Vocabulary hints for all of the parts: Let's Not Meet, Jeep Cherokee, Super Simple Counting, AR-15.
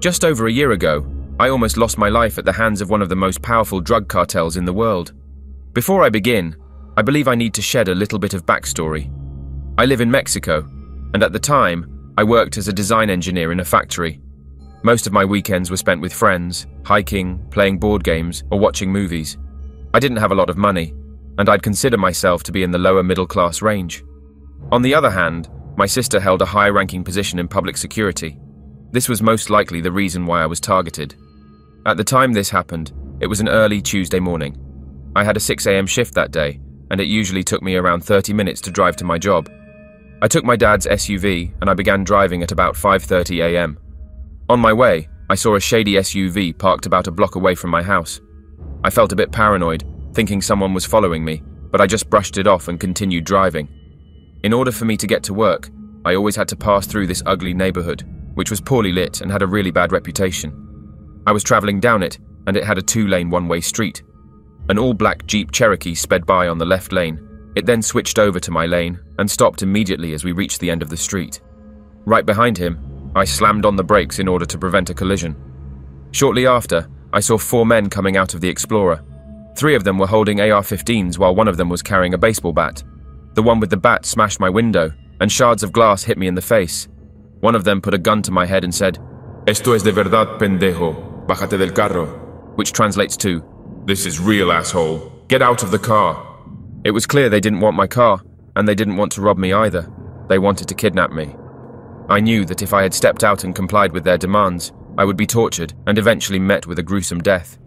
Just over a year ago, I almost lost my life at the hands of one of the most powerful drug cartels in the world. Before I begin, I believe I need to shed a little bit of backstory. I live in Mexico, and at the time, I worked as a design engineer in a factory. Most of my weekends were spent with friends, hiking, playing board games, or watching movies. I didn't have a lot of money, and I'd consider myself to be in the lower middle class range. On the other hand, my sister held a high-ranking position in public security. This was most likely the reason why I was targeted. At the time this happened, it was an early Tuesday morning. I had a 6 AM shift that day, and it usually took me around 30 minutes to drive to my job. I took my dad's SUV and I began driving at about 5:30 AM. On my way, I saw a shady SUV parked about a block away from my house. I felt a bit paranoid, thinking someone was following me, but I just brushed it off and continued driving. In order for me to get to work, I always had to pass through this ugly neighborhood, which was poorly lit and had a really bad reputation. I was traveling down it, and it had a two-lane one-way street. An all-black Jeep Cherokee sped by on the left lane. It then switched over to my lane and stopped immediately as we reached the end of the street. Right behind him, I slammed on the brakes in order to prevent a collision. Shortly after, I saw 4 men coming out of the Explorer. 3 of them were holding AR-15s while one of them was carrying a baseball bat. The one with the bat smashed my window and shards of glass hit me in the face. One of them put a gun to my head and said, "Esto es de verdad, pendejo. Bájate del carro," which translates to, "This is real, asshole. Get out of the car." It was clear they didn't want my car, and they didn't want to rob me either. They wanted to kidnap me. I knew that if I had stepped out and complied with their demands, I would be tortured and eventually met with a gruesome death.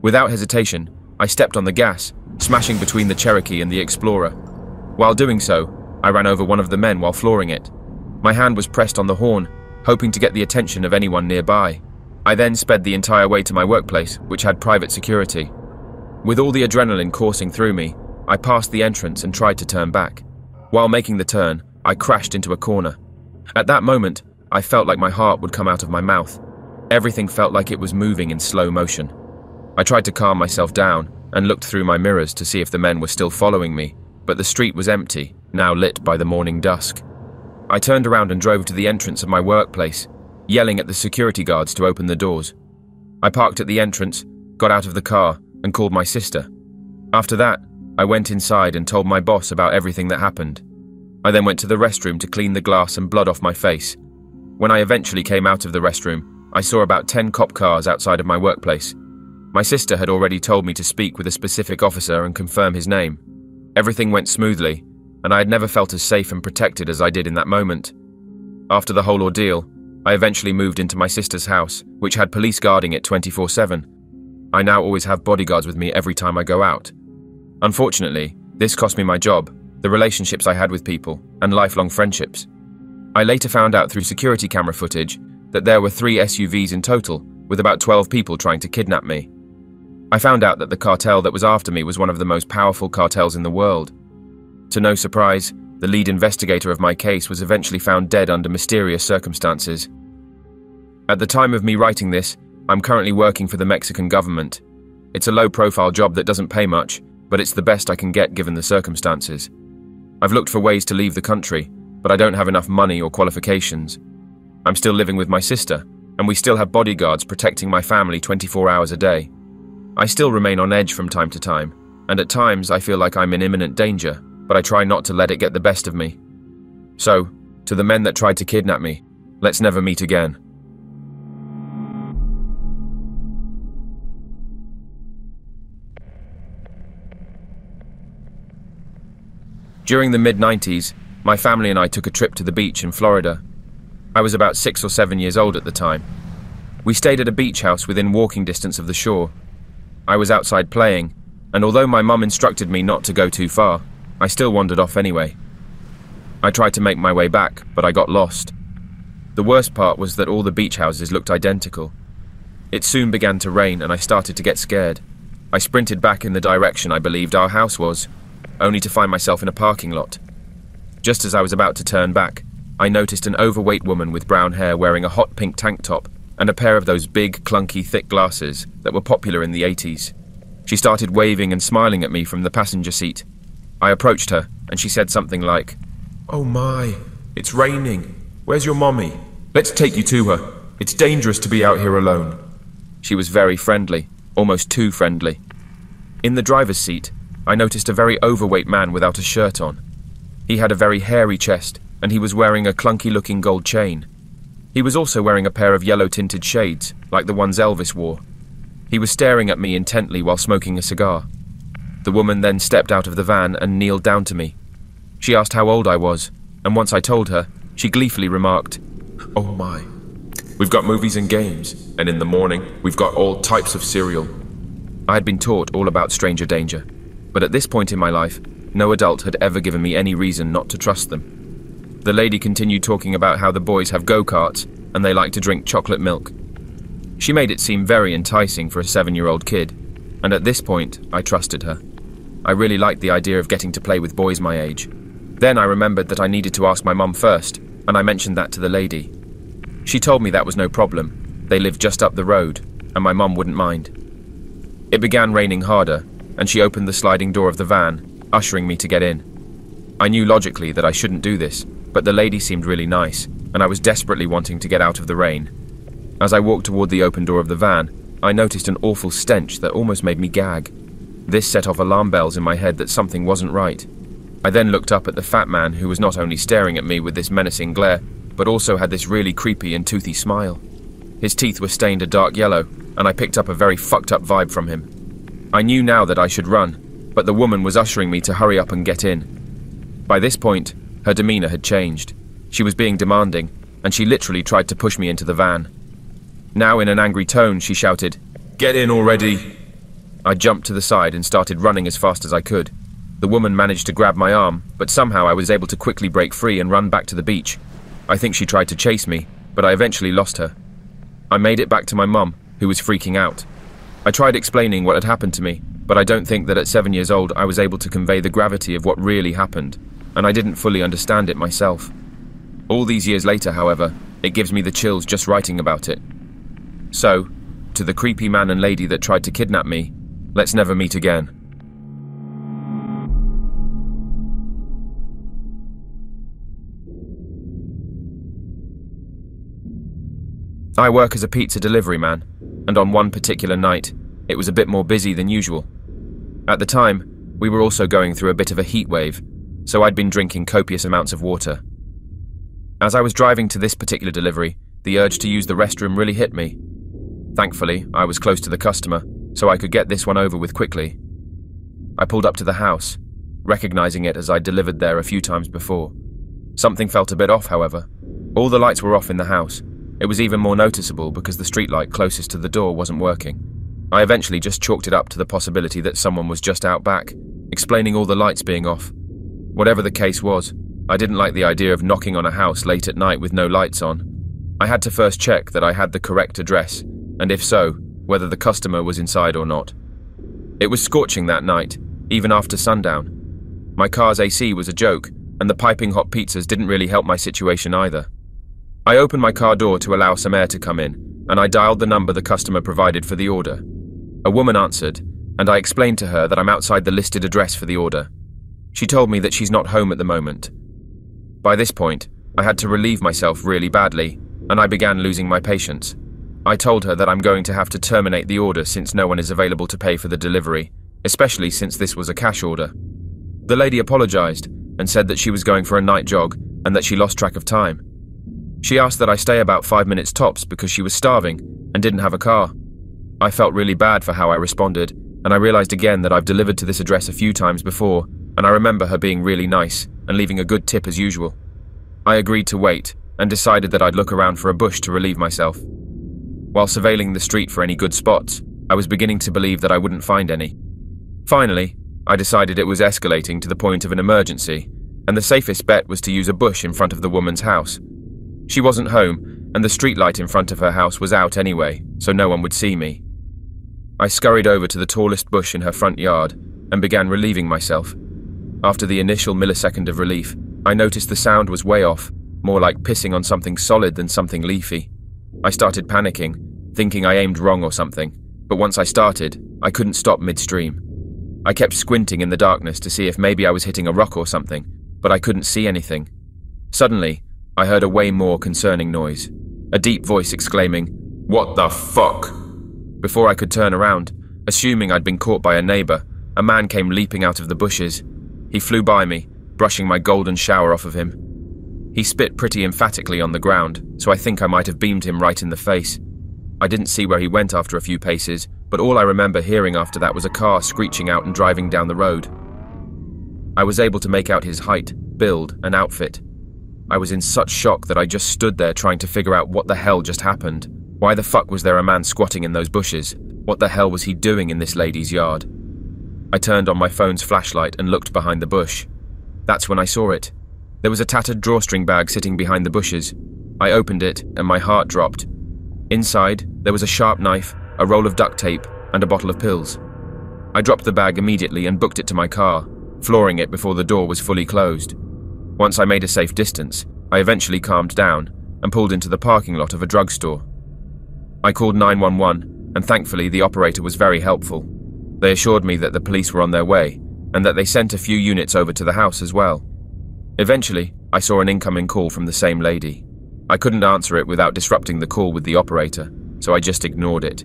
Without hesitation, I stepped on the gas, smashing between the Cherokee and the Explorer. While doing so, I ran over one of the men while flooring it. My hand was pressed on the horn, hoping to get the attention of anyone nearby. I then sped the entire way to my workplace, which had private security. With all the adrenaline coursing through me, I passed the entrance and tried to turn back. While making the turn, I crashed into a corner. At that moment, I felt like my heart would come out of my mouth. Everything felt like it was moving in slow motion. I tried to calm myself down and looked through my mirrors to see if the men were still following me, but the street was empty, now lit by the morning dusk. I turned around and drove to the entrance of my workplace, yelling at the security guards to open the doors. I parked at the entrance, got out of the car, and called my sister. After that, I went inside and told my boss about everything that happened. I then went to the restroom to clean the glass and blood off my face. When I eventually came out of the restroom, I saw about 10 cop cars outside of my workplace. My sister had already told me to speak with a specific officer and confirm his name. Everything went smoothly, and I had never felt as safe and protected as I did in that moment. After the whole ordeal, I eventually moved into my sister's house, which had police guarding it 24/7. I now always have bodyguards with me every time I go out. Unfortunately, this cost me my job, the relationships I had with people, and lifelong friendships. I later found out through security camera footage that there were 3 SUVs in total, with about 12 people trying to kidnap me. I found out that the cartel that was after me was one of the most powerful cartels in the world. To no surprise, the lead investigator of my case was eventually found dead under mysterious circumstances. At the time of me writing this, I'm currently working for the Mexican government. It's a low-profile job that doesn't pay much, but it's the best I can get given the circumstances. I've looked for ways to leave the country, but I don't have enough money or qualifications. I'm still living with my sister, and we still have bodyguards protecting my family 24 hours a day. I still remain on edge from time to time, and at times I feel like I'm in imminent danger, but I try not to let it get the best of me. So, to the men that tried to kidnap me, let's never meet again. During the mid-90s, my family and I took a trip to the beach in Florida. I was about 6 or 7 years old at the time. We stayed at a beach house within walking distance of the shore. I was outside playing, and although my mum instructed me not to go too far, I still wandered off anyway. I tried to make my way back, but I got lost. The worst part was that all the beach houses looked identical. It soon began to rain and I started to get scared. I sprinted back in the direction I believed our house was, only to find myself in a parking lot. Just as I was about to turn back, I noticed an overweight woman with brown hair wearing a hot pink tank top and a pair of those big, clunky, thick glasses that were popular in the 80s. She started waving and smiling at me from the passenger seat. I approached her, and she said something like, "Oh my, it's raining. Where's your mommy? Let's take you to her." It's dangerous to be out here alone. She was very friendly, almost too friendly. In the driver's seat, I noticed a very overweight man without a shirt on. He had a very hairy chest, and he was wearing a clunky-looking gold chain. He was also wearing a pair of yellow-tinted shades, like the ones Elvis wore. He was staring at me intently while smoking a cigar. The woman then stepped out of the van and kneeled down to me. She asked how old I was, and once I told her, she gleefully remarked, "Oh my, we've got movies and games, and in the morning we've got all types of cereal." I had been taught all about stranger danger, but at this point in my life, no adult had ever given me any reason not to trust them. The lady continued talking about how the boys have go-karts and they like to drink chocolate milk. She made it seem very enticing for a 7-year-old kid, and at this point, I trusted her. I really liked the idea of getting to play with boys my age. Then I remembered that I needed to ask my mum first, and I mentioned that to the lady. She told me that was no problem. They lived just up the road, and my mum wouldn't mind. It began raining harder, and she opened the sliding door of the van, ushering me to get in. I knew logically that I shouldn't do this, but the lady seemed really nice, and I was desperately wanting to get out of the rain. As I walked toward the open door of the van, I noticed an awful stench that almost made me gag. This set off alarm bells in my head that something wasn't right. I then looked up at the fat man who was not only staring at me with this menacing glare, but also had this really creepy and toothy smile. His teeth were stained a dark yellow, and I picked up a very fucked up vibe from him. I knew now that I should run, but the woman was ushering me to hurry up and get in. By this point, her demeanor had changed. She was being demanding, and she literally tried to push me into the van. Now in an angry tone, she shouted, "Get in already!" I jumped to the side and started running as fast as I could. The woman managed to grab my arm, but somehow I was able to quickly break free and run back to the beach. I think she tried to chase me, but I eventually lost her. I made it back to my mum, who was freaking out. I tried explaining what had happened to me, but I don't think that at 7 years old I was able to convey the gravity of what really happened, and I didn't fully understand it myself. All these years later, however, it gives me the chills just writing about it. So, to the creepy man and lady that tried to kidnap me, let's never meet again. I work as a pizza delivery man, and on one particular night, it was a bit more busy than usual. At the time, we were also going through a bit of a heat wave, so I'd been drinking copious amounts of water. As I was driving to this particular delivery, the urge to use the restroom really hit me. Thankfully, I was close to the customer, so I could get this one over with quickly. I pulled up to the house, recognizing it as I delivered there a few times before. Something felt a bit off, however. All the lights were off in the house. It was even more noticeable because the streetlight closest to the door wasn't working. I eventually just chalked it up to the possibility that someone was just out back, explaining all the lights being off. Whatever the case was, I didn't like the idea of knocking on a house late at night with no lights on. I had to first check that I had the correct address, and if so, whether the customer was inside or not. It was scorching that night, even after sundown. My car's AC was a joke, and the piping hot pizzas didn't really help my situation either. I opened my car door to allow some air to come in, and I dialed the number the customer provided for the order. A woman answered, and I explained to her that I'm outside the listed address for the order. She told me that she's not home at the moment. By this point, I had to relieve myself really badly, and I began losing my patience. I told her that I'm going to have to terminate the order since no one is available to pay for the delivery, especially since this was a cash order. The lady apologized and said that she was going for a night jog and that she lost track of time. She asked that I stay about 5 minutes tops because she was starving and didn't have a car. I felt really bad for how I responded, and I realized again that I've delivered to this address a few times before, and I remember her being really nice and leaving a good tip as usual. I agreed to wait and decided that I'd look around for a bush to relieve myself. While surveilling the street for any good spots, I was beginning to believe that I wouldn't find any. Finally, I decided it was escalating to the point of an emergency, and the safest bet was to use a bush in front of the woman's house. She wasn't home, and the streetlight in front of her house was out anyway, so no one would see me. I scurried over to the tallest bush in her front yard and began relieving myself. After the initial millisecond of relief, I noticed the sound was way off, more like pissing on something solid than something leafy. I started panicking, thinking I aimed wrong or something, but once I started, I couldn't stop midstream. I kept squinting in the darkness to see if maybe I was hitting a rock or something, but I couldn't see anything. Suddenly, I heard a way more concerning noise. a deep voice exclaiming, "What the fuck?" Before I could turn around, assuming I'd been caught by a neighbour, a man came leaping out of the bushes. He flew by me, brushing my golden shower off of him. He spit pretty emphatically on the ground, so I think I might have beamed him right in the face. I didn't see where he went after a few paces, but all I remember hearing after that was a car screeching out and driving down the road. I was able to make out his height, build, and outfit. I was in such shock that I just stood there trying to figure out what the hell just happened. Why the fuck was there a man squatting in those bushes? What the hell was he doing in this lady's yard? I turned on my phone's flashlight and looked behind the bush. That's when I saw it. There was a tattered drawstring bag sitting behind the bushes. I opened it and my heart dropped. Inside, there was a sharp knife, a roll of duct tape, and a bottle of pills. I dropped the bag immediately and booked it to my car, flooring it before the door was fully closed. Once I made a safe distance, I eventually calmed down and pulled into the parking lot of a drugstore. I called 911, and thankfully the operator was very helpful. They assured me that the police were on their way, and that they sent a few units over to the house as well. Eventually, I saw an incoming call from the same lady. I couldn't answer it without disrupting the call with the operator, so I just ignored it.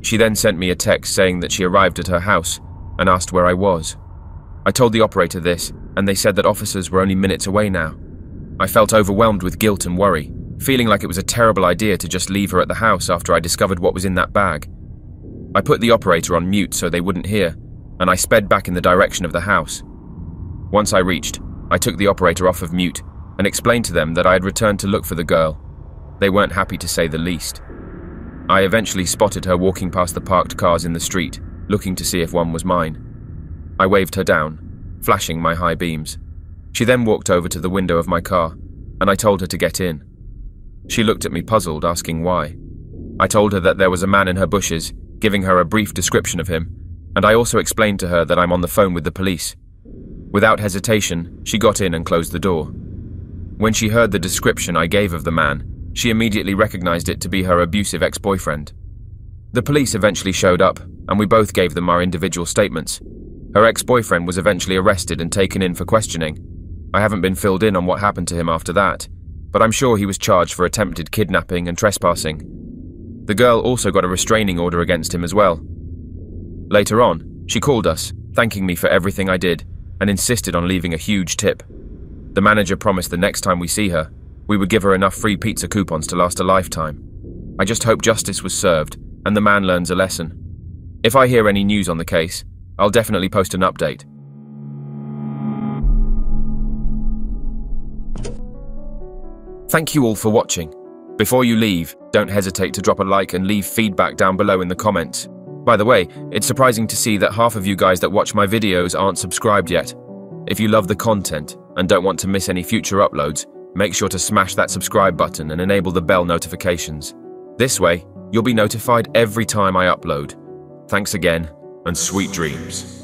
She then sent me a text saying that she arrived at her house and asked where I was. I told the operator this, and they said that officers were only minutes away now. I felt overwhelmed with guilt and worry, feeling like it was a terrible idea to just leave her at the house after I discovered what was in that bag. I put the operator on mute so they wouldn't hear, and I sped back in the direction of the house. Once I reached, I took the operator off of mute and explained to them that I had returned to look for the girl. They weren't happy, to say the least. I eventually spotted her walking past the parked cars in the street, looking to see if one was mine. I waved her down, flashing my high beams. She then walked over to the window of my car, and I told her to get in. She looked at me puzzled, asking why. I told her that there was a man in her bushes, giving her a brief description of him, and I also explained to her that I'm on the phone with the police. Without hesitation, she got in and closed the door. When she heard the description I gave of the man, she immediately recognized it to be her abusive ex-boyfriend. The police eventually showed up, and we both gave them our individual statements. Her ex-boyfriend was eventually arrested and taken in for questioning. I haven't been filled in on what happened to him after that, but I'm sure he was charged for attempted kidnapping and trespassing. The girl also got a restraining order against him as well. Later on, she called us, thanking me for everything I did, and insisted on leaving a huge tip. The manager promised the next time we see her, we would give her enough free pizza coupons to last a lifetime. I just hope justice was served, and the man learns a lesson. If I hear any news on the case, I'll definitely post an update. Thank you all for watching. Before you leave, don't hesitate to drop a like and leave feedback down below in the comments. By the way, it's surprising to see that half of you guys that watch my videos aren't subscribed yet. If you love the content and don't want to miss any future uploads, make sure to smash that subscribe button and enable the bell notifications. This way, you'll be notified every time I upload. Thanks again, and sweet dreams.